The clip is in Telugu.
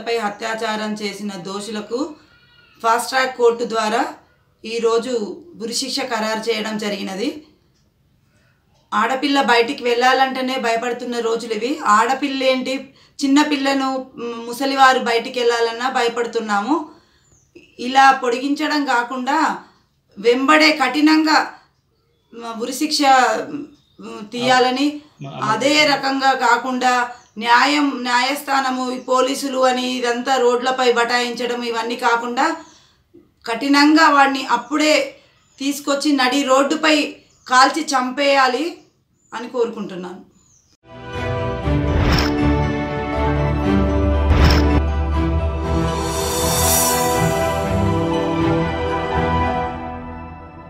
ఘనతపై అత్యాచారం చేసిన దోషులకు ఫాస్ట్ ట్రాక్ కోర్టు ద్వారా ఈరోజు ఉరిశిక్ష ఖరారు చేయడం జరిగినది. ఆడపిల్ల బయటికి వెళ్ళాలంటేనే భయపడుతున్న రోజులు ఇవి. ఆడపిల్ల ఏంటి, చిన్నపిల్లను ముసలివారు బయటికి వెళ్ళాలన్నా భయపడుతున్నాము. ఇలా పొడిగించడం కాకుండా వెంబడే కఠినంగా ఉరిశిక్ష తీయాలని, అదే రకంగా కాకుండా న్యాయస్థానము పోలీసులు అని ఇదంతా రోడ్లపై బటాయించడం ఇవన్నీ కాకుండా కఠినంగా వాడిని అప్పుడే తీసుకొచ్చి నడి రోడ్డుపై కాల్చి చంపేయాలి అని కోరుకుంటున్నాను.